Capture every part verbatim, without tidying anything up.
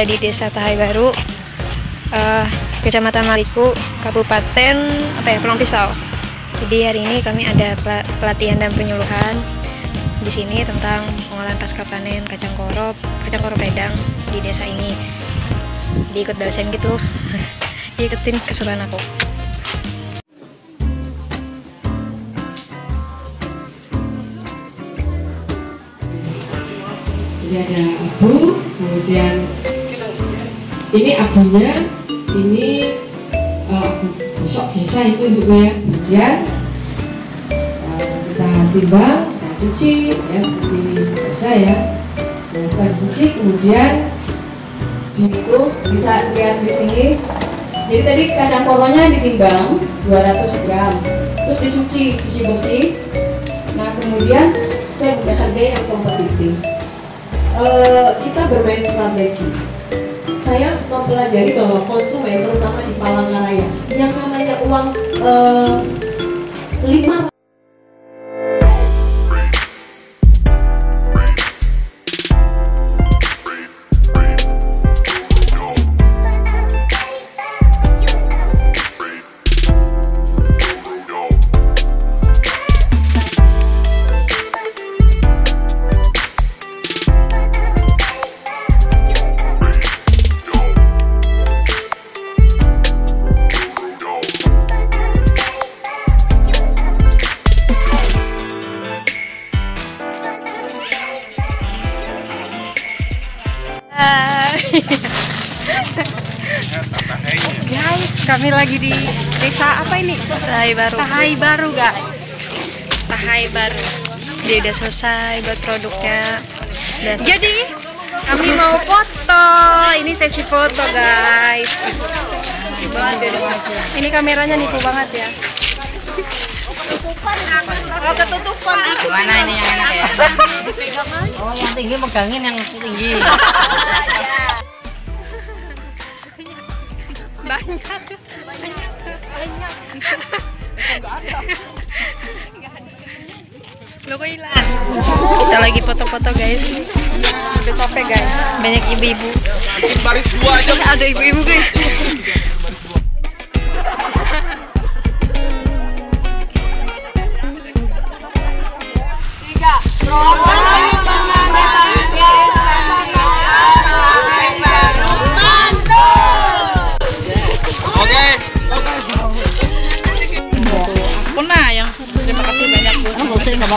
berada di Desa Tahai Baru, uh, Kecamatan Maliku, Kabupaten apa ya, Pulang Pisau. Jadi hari ini kami ada pelatihan dan penyuluhan di sini tentang pengolahan pasca panen kacang koro, kacang koro pedang di desa ini. Diikut dosen gitu, diikutin keseruan aku. Ini ada abu, kemudian ini abunya, ini uh, abu besok biasa itu ibu ya. Kemudian uh, kita timbang, kita cuci ya seperti biasa ya. Nah, kita cuci kemudian itu bisa lihat di sini. Jadi tadi kacang koronya ditimbang dua ratus gram, terus dicuci cuci bersih. Nah kemudian saya punya harga yang kompetitif. Uh, kita bermain strategi. Saya mempelajari bahwa konsumen terutama di Palangka Raya yang namanya uang uh, lima guys, kami lagi di desa apa ini? Tahai Baru. Tahai Baru guys. Tahai Baru. Dia udah selesai buat produknya. Udah selesai. Jadi kami mau foto. Ini sesi foto guys. Ini kameranya nipu banget ya. Oh ketutupan. Mana ini yang enak ya? Oh yang tinggi megangin yang tinggi. Banyak banyak banyak kita lagi foto-foto guys, ada kopi guys, banyak ibu-ibu baris dua aja, ada ibu-ibu guys.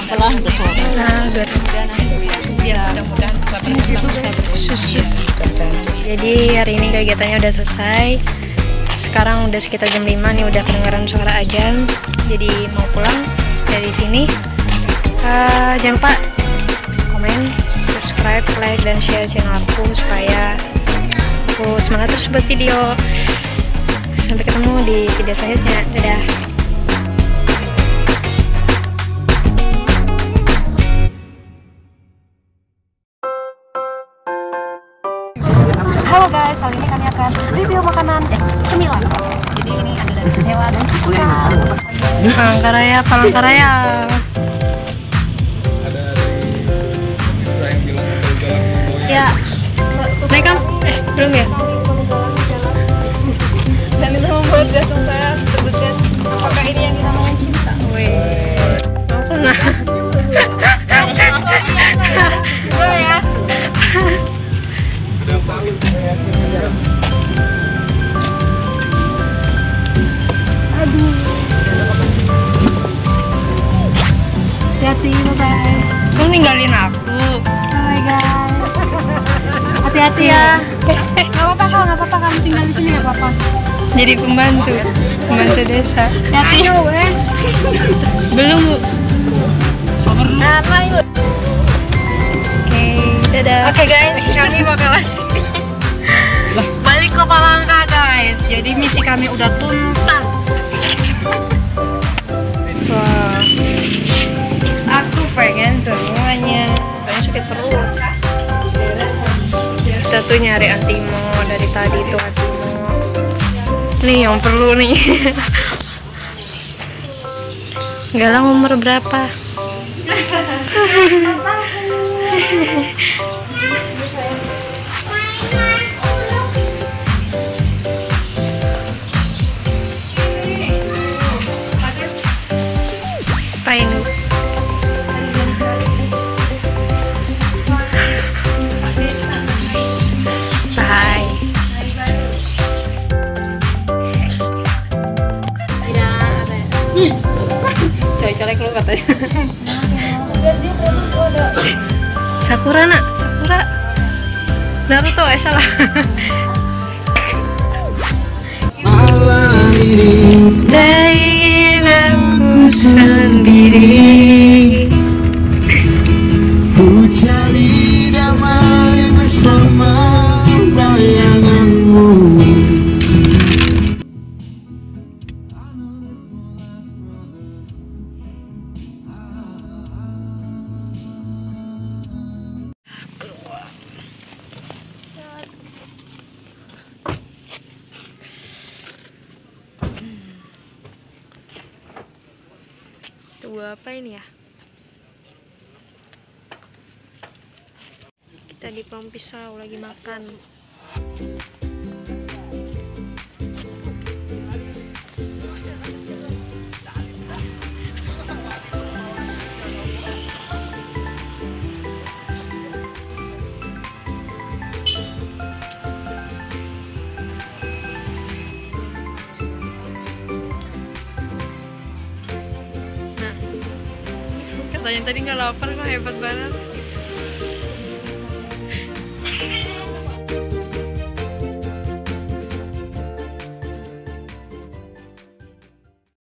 Pelan susu. Jadi hari ini kegiatannya udah selesai. Sekarang udah sekitar jam lima nih, udah kedengeran suara azan. Jadi mau pulang dari sini. Uh, jangan lupa komen, subscribe, like dan share channel aku supaya aku semangat terus buat video. Sampai ketemu di video selanjutnya. Dadah. Halo guys, kali ini kami akan review makanan eh cemilan. Jadi ini ada dari Jawa dan Sumatera. Palangka Raya, Palangka Raya. Ada dari pemirsa yang bilang mau jalan semboyan. Ya. Naik kan? Eh, belum ya? Dan itu membuat jantung saya terdetak. Apakah ini yang dinamakan cinta? Wih. Apa enggak? Boleh ya. Aduh. Hati-hati, bye-bye. Kamu ninggalin aku. Bye guys. Hati-hati ya. Gak apa-apa kalau gak apa-apa kamu tinggal di sini gak apa-apa. Jadi pembantu, pembantu desa. Hati-hati. Belum bu. Apa itu? Dadah. Oke okay guys, kami bakalan balik ke Palangka guys. Jadi misi kami udah tuntas. Wah. Aku pengen semuanya. Pengen sakit perut. Kita tuh nyari antimo dari tadi itu antimo. Nih yang perlu nih. Galang umur berapa? Hehehe. colek-colek lu katanya. Sakura nak, sakura. Naruto eh salah. Zainabku sendiri, ku cari damai bersama bayanganmu. Apa ini ya? Kita di Pulang Pisau lagi makan. Tanya tadi nggak lapar kok, hebat banget.